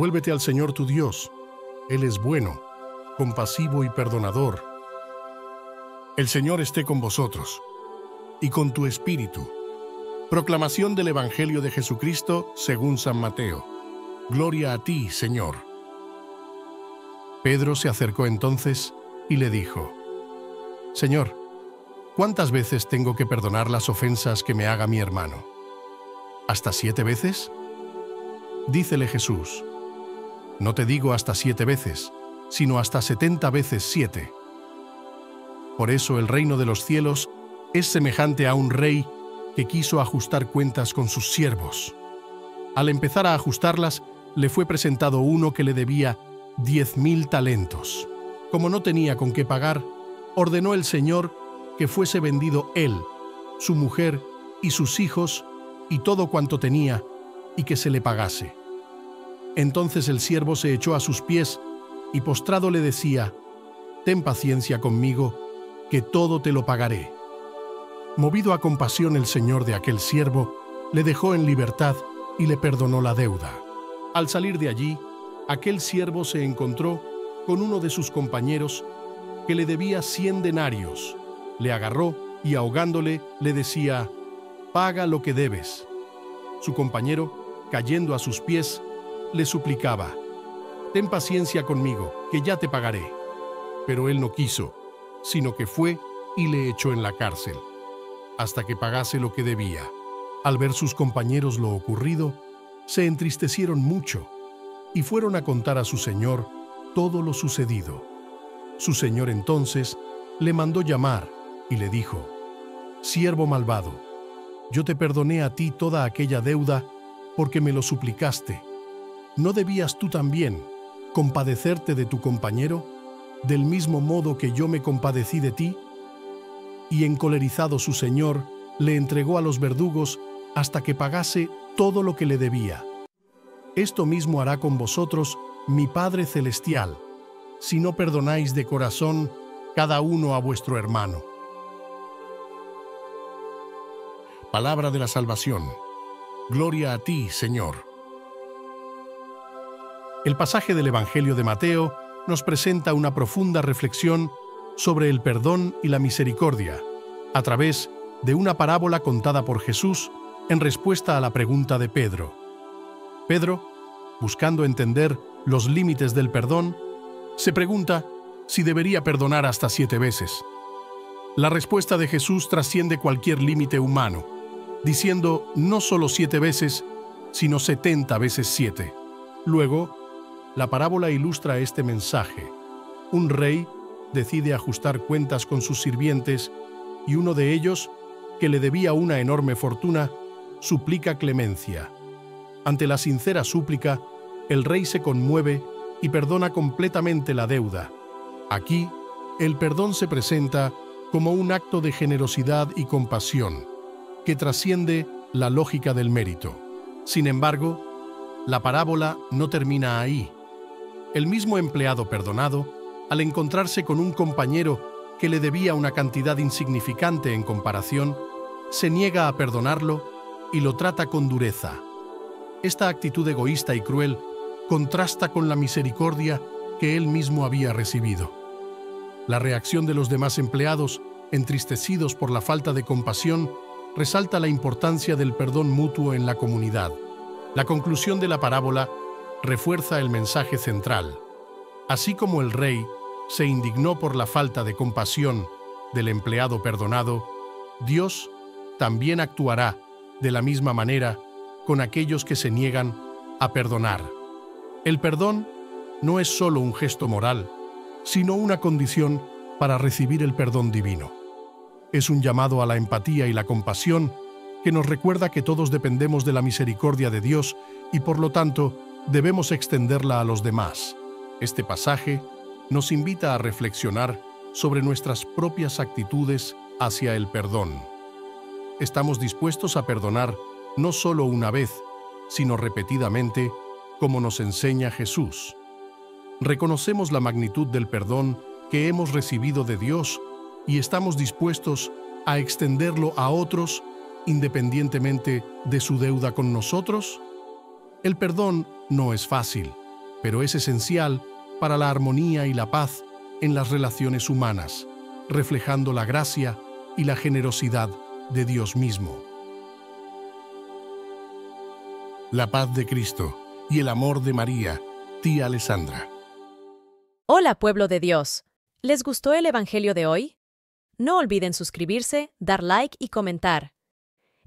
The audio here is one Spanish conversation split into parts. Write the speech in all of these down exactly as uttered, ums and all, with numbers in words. Vuélvete al Señor tu Dios. Él es bueno, compasivo y perdonador. El Señor esté con vosotros y con tu espíritu. Proclamación del Evangelio de Jesucristo según San Mateo. Gloria a ti, Señor. Pedro se acercó entonces y le dijo: Señor, ¿cuántas veces tengo que perdonar las ofensas que me haga mi hermano? ¿Hasta siete veces? Dícele Jesús: No te digo hasta siete veces, sino hasta setenta veces siete. Por eso el reino de los cielos es semejante a un rey que quiso ajustar cuentas con sus siervos. Al empezar a ajustarlas, le fue presentado uno que le debía diez mil talentos. Como no tenía con qué pagar, ordenó el Señor que fuese vendido él, su mujer y sus hijos y todo cuanto tenía, y que se le pagase. Entonces el siervo se echó a sus pies y postrado le decía: Ten paciencia conmigo, que todo te lo pagaré. Movido a compasión el Señor de aquel siervo, le dejó en libertad y le perdonó la deuda. Al salir de allí, aquel siervo se encontró con uno de sus compañeros que le debía cien denarios. Le agarró y ahogándole le decía: Paga lo que debes. Su compañero, cayendo a sus pies, le suplicaba: Ten paciencia conmigo, que ya te pagaré. Pero él no quiso, sino que fue y le echó en la cárcel, hasta que pagase lo que debía. Al ver sus compañeros lo ocurrido, se entristecieron mucho y fueron a contar a su señor todo lo sucedido. Su señor entonces le mandó llamar y le dijo: Siervo malvado, yo te perdoné a ti toda aquella deuda porque me lo suplicaste. ¿No debías tú también compadecerte de tu compañero, del mismo modo que yo me compadecí de ti? Y encolerizado su señor, le entregó a los verdugos hasta que pagase todo lo que le debía. Esto mismo hará con vosotros mi Padre Celestial, si no perdonáis de corazón cada uno a vuestro hermano. Palabra de la Salvación. Gloria a ti, Señor. El pasaje del Evangelio de Mateo nos presenta una profunda reflexión sobre el perdón y la misericordia, a través de una parábola contada por Jesús en respuesta a la pregunta de Pedro. Pedro, buscando entender los límites del perdón, se pregunta si debería perdonar hasta siete veces. La respuesta de Jesús trasciende cualquier límite humano, diciendo no solo siete veces, sino setenta veces siete. Luego, la parábola ilustra este mensaje. Un rey decide ajustar cuentas con sus sirvientes y uno de ellos, que le debía una enorme fortuna, suplica clemencia. Ante la sincera súplica, el rey se conmueve y perdona completamente la deuda. Aquí, el perdón se presenta como un acto de generosidad y compasión, que trasciende la lógica del mérito. Sin embargo, la parábola no termina ahí. El mismo empleado perdonado, al encontrarse con un compañero que le debía una cantidad insignificante en comparación, se niega a perdonarlo y lo trata con dureza. Esta actitud egoísta y cruel contrasta con la misericordia que él mismo había recibido. La reacción de los demás empleados, entristecidos por la falta de compasión, resalta la importancia del perdón mutuo en la comunidad. La conclusión de la parábola refuerza el mensaje central. Así como el rey se indignó por la falta de compasión del empleado perdonado, Dios también actuará de la misma manera con aquellos que se niegan a perdonar. El perdón no es solo un gesto moral, sino una condición para recibir el perdón divino. Es un llamado a la empatía y la compasión que nos recuerda que todos dependemos de la misericordia de Dios y por lo tanto debemos extenderla a los demás. Este pasaje nos invita a reflexionar sobre nuestras propias actitudes hacia el perdón. ¿Estamos dispuestos a perdonar no solo una vez, sino repetidamente, como nos enseña Jesús? ¿Reconocemos la magnitud del perdón que hemos recibido de Dios y estamos dispuestos a extenderlo a otros independientemente de su deuda con nosotros? El perdón no es fácil, pero es esencial para la armonía y la paz en las relaciones humanas, reflejando la gracia y la generosidad de Dios mismo. La paz de Cristo y el amor de María, tía Alessandra. Hola, pueblo de Dios. ¿Les gustó el Evangelio de hoy? No olviden suscribirse, dar like y comentar.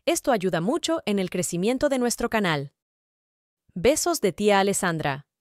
Esto ayuda mucho en el crecimiento de nuestro canal. Besos de tía Alessandra.